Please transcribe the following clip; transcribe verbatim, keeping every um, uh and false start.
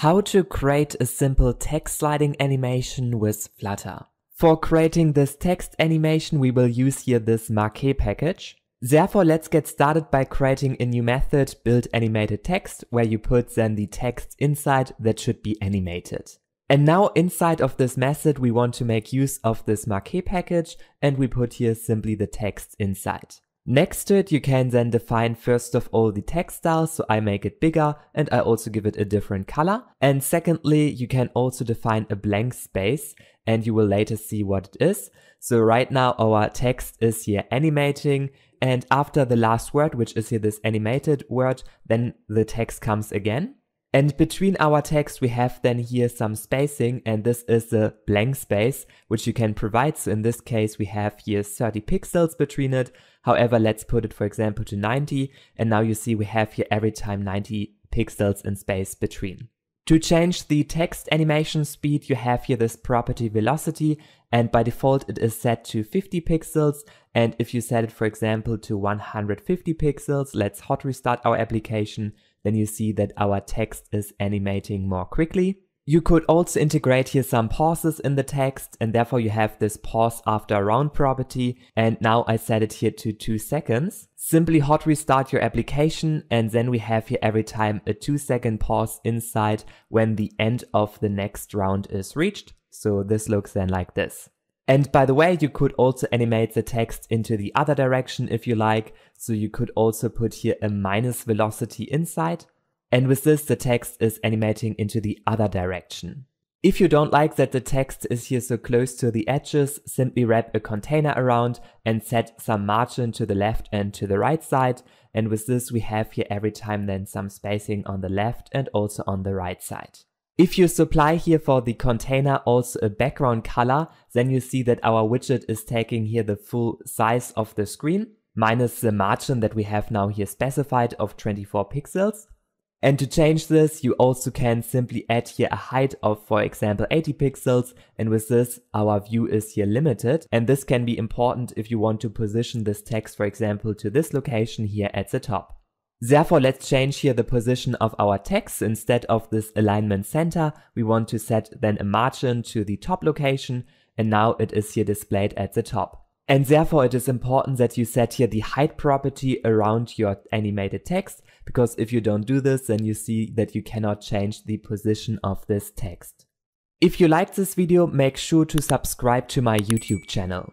How to create a simple text sliding animation with Flutter. For creating this text animation, we will use here this marquee package. Therefore, let's get started by creating a new method, build animated text, where you put then the text inside that should be animated. And now inside of this method, we want to make use of this marquee package, and we put here simply the text inside. Next to it, you can then define first of all the text style, so I make it bigger and I also give it a different color. And secondly, you can also define a blank space and you will later see what it is. So right now our text is here animating, and after the last word, which is here this animated word, then the text comes again. And between our text, we have then here some spacing, and this is the blank space, which you can provide. So in this case, we have here thirty pixels between it. However, let's put it, for example, to ninety. And now you see we have here every time ninety pixels in space between. To change the text animation speed, you have here this property velocity, and by default it is set to fifty pixels. And if you set it, for example, to one hundred fifty pixels, let's hot restart our application, then you see that our text is animating more quickly. You could also integrate here some pauses in the text, and therefore you have this pause after round property, and now I set it here to two seconds. Simply hot restart your application, and then we have here every time a two second pause inside when the end of the next round is reached. So this looks then like this. And by the way, you could also animate the text into the other direction if you like. So you could also put here a minus velocity inside. And with this, the text is animating into the other direction. If you don't like that the text is here so close to the edges, simply wrap a container around and set some margin to the left and to the right side. And with this, we have here every time then some spacing on the left and also on the right side. If you supply here for the container also a background color, then you see that our widget is taking here the full size of the screen, minus the margin that we have now here specified of twenty-four pixels. And to change this, you also can simply add here a height of, for example, eighty pixels. And with this, our view is here limited. And this can be important if you want to position this text, for example, to this location here at the top. Therefore, let's change here the position of our text. Instead of this alignment center, we want to set then a margin to the top location. And now it is here displayed at the top. And therefore it is important that you set here the height property around your animated text, because if you don't do this, then you see that you cannot change the position of this text. If you liked this video, make sure to subscribe to my YouTube channel.